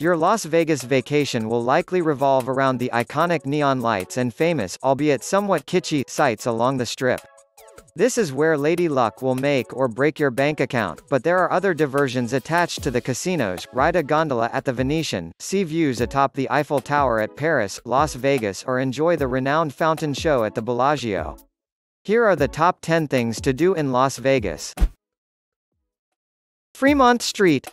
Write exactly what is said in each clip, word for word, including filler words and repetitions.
Your Las Vegas vacation will likely revolve around the iconic neon lights and famous, albeit somewhat kitschy, sights along the Strip. This is where Lady Luck will make or break your bank account, but there are other diversions attached to the casinos. Ride a gondola at the Venetian, see views atop the Eiffel Tower at Paris, Las Vegas, or enjoy the renowned fountain show at the Bellagio. Here are the top ten things to do in Las Vegas. Fremont Street.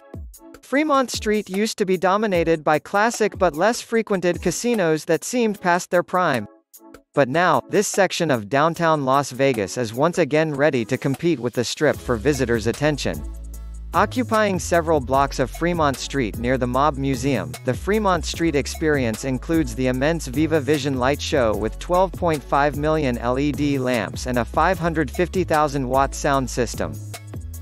Fremont Street used to be dominated by classic but less frequented casinos that seemed past their prime. But now, this section of downtown Las Vegas is once again ready to compete with the Strip for visitors' attention. Occupying several blocks of Fremont Street near the Mob Museum, the Fremont Street Experience includes the immense Viva Vision light show with twelve point five million L E D lamps and a five hundred fifty thousand watt sound system.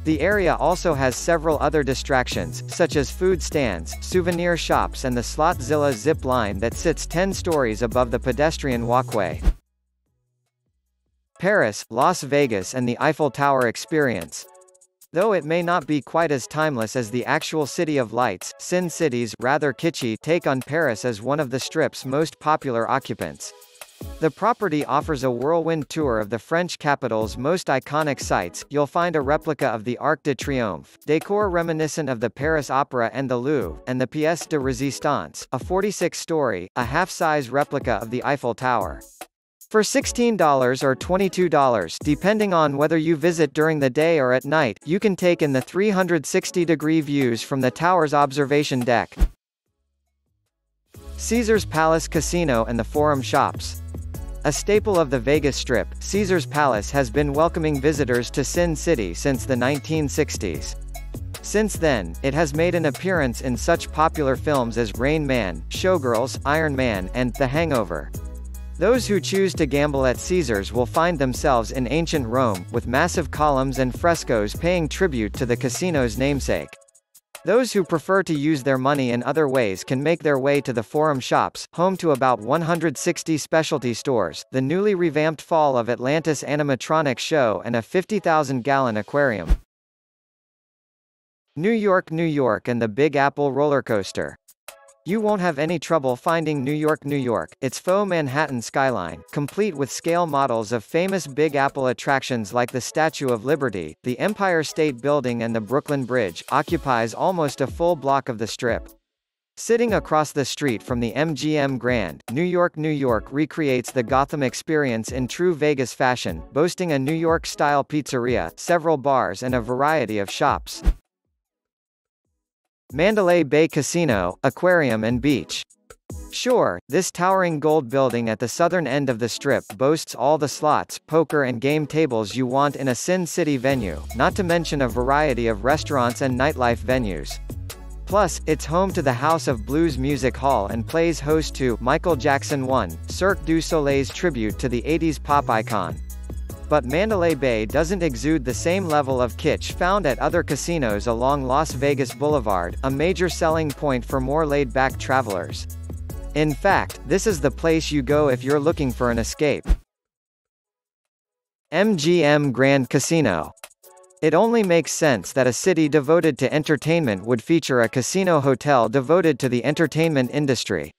The area also has several other distractions, such as food stands, souvenir shops, and the Slotzilla zip line that sits ten stories above the pedestrian walkway. Paris, Las Vegas, and the Eiffel Tower experience. Though it may not be quite as timeless as the actual City of Lights, Sin City's rather kitschy take on Paris is one of the Strip's most popular occupants. The property offers a whirlwind tour of the French capital's most iconic sites. You'll find a replica of the Arc de Triomphe, decor reminiscent of the Paris Opera and the Louvre, and the Pièce de Résistance, a forty-six story, a half-size replica of the Eiffel Tower. For sixteen dollars or twenty-two dollars, depending on whether you visit during the day or at night, you can take in the three hundred sixty degree views from the tower's observation deck. Caesar's Palace Casino and the Forum Shops. A staple of the Vegas Strip, Caesar's Palace has been welcoming visitors to Sin City since the nineteen sixties. Since then, it has made an appearance in such popular films as Rain Man, Showgirls, Iron Man, and The Hangover. Those who choose to gamble at Caesar's will find themselves in ancient Rome, with massive columns and frescoes paying tribute to the casino's namesake. Those who prefer to use their money in other ways can make their way to the Forum Shops, home to about one hundred sixty specialty stores, the newly revamped Fall of Atlantis Animatronic Show, and a fifty thousand gallon aquarium. New York, New York, and the Big Apple roller coaster. You won't have any trouble finding New York, New York, its faux Manhattan skyline, complete with scale models of famous Big Apple attractions like the Statue of Liberty, the Empire State Building, and the Brooklyn Bridge, occupies almost a full block of the Strip. Sitting across the street from the M G M Grand, New York, New York recreates the Gotham experience in true Vegas fashion, boasting a New York-style pizzeria, several bars, and a variety of shops. Mandalay Bay Casino, Aquarium and Beach. Sure, this towering gold building at the southern end of the Strip boasts all the slots, poker and game tables you want in a Sin City venue, not to mention a variety of restaurants and nightlife venues. Plus, it's home to the House of Blues Music Hall and plays host to Michael Jackson one, Cirque du Soleil's tribute to the eighties pop icon. But Mandalay Bay doesn't exude the same level of kitsch found at other casinos along Las Vegas Boulevard, a major selling point for more laid-back travelers. In fact, this is the place you go if you're looking for an escape. M G M Grand Casino. It only makes sense that a city devoted to entertainment would feature a casino hotel devoted to the entertainment industry.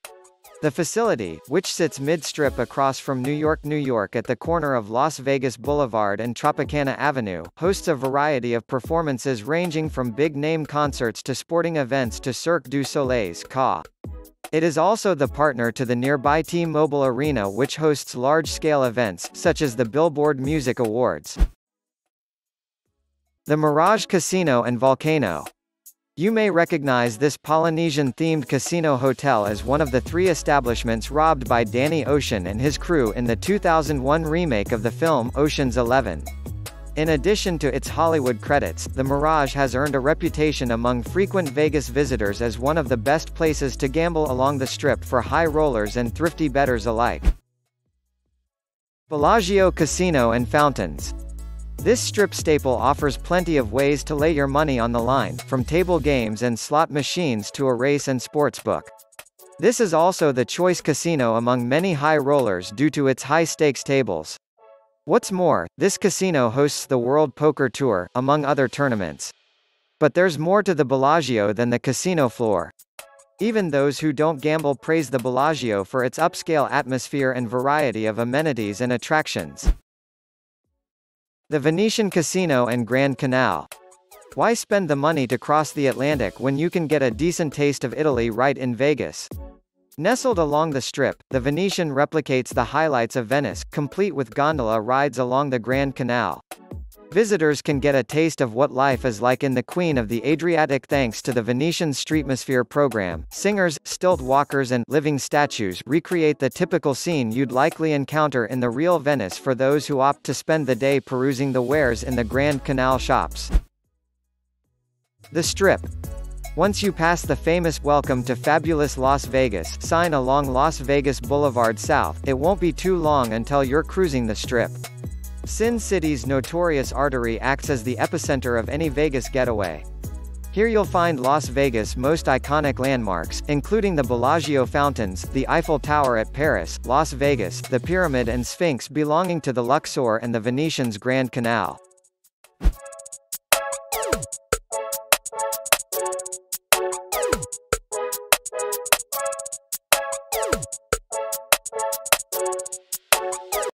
The facility, which sits mid-Strip across from New York, New York at the corner of Las Vegas Boulevard and Tropicana Avenue, hosts a variety of performances ranging from big-name concerts to sporting events to Cirque du Soleil's Ca. It is also the partner to the nearby T-Mobile Arena, which hosts large-scale events, such as the Billboard Music Awards. The Mirage Casino and Volcano. You may recognize this Polynesian-themed casino hotel as one of the three establishments robbed by Danny Ocean and his crew in the two thousand one remake of the film Ocean's Eleven. In addition to its Hollywood credits, the Mirage has earned a reputation among frequent Vegas visitors as one of the best places to gamble along the Strip for high rollers and thrifty bettors alike. Bellagio Casino and Fountains. This Strip staple offers plenty of ways to lay your money on the line, from table games and slot machines to a race and sportsbook. This is also the choice casino among many high rollers due to its high-stakes tables. What's more, this casino hosts the World Poker Tour, among other tournaments. But there's more to the Bellagio than the casino floor. Even those who don't gamble praise the Bellagio for its upscale atmosphere and variety of amenities and attractions. The Venetian Casino and Grand Canal. Why spend the money to cross the Atlantic when you can get a decent taste of Italy right in Vegas? Nestled along the Strip, the Venetian replicates the highlights of Venice, complete with gondola rides along the Grand Canal. Visitors can get a taste of what life is like in the Queen of the Adriatic thanks to the Venetian Streetmosphere program. Singers, stilt walkers and living statues recreate the typical scene you'd likely encounter in the real Venice for those who opt to spend the day perusing the wares in the Grand Canal shops. The Strip. Once you pass the famous "Welcome to Fabulous Las Vegas" sign along Las Vegas Boulevard South, it won't be too long until you're cruising the Strip. Sin City's notorious artery acts as the epicenter of any Vegas getaway. Here you'll find Las Vegas' most iconic landmarks, including the Bellagio fountains, the Eiffel Tower at Paris, Las Vegas, the Pyramid and Sphinx belonging to the Luxor and the Venetian's Grand Canal.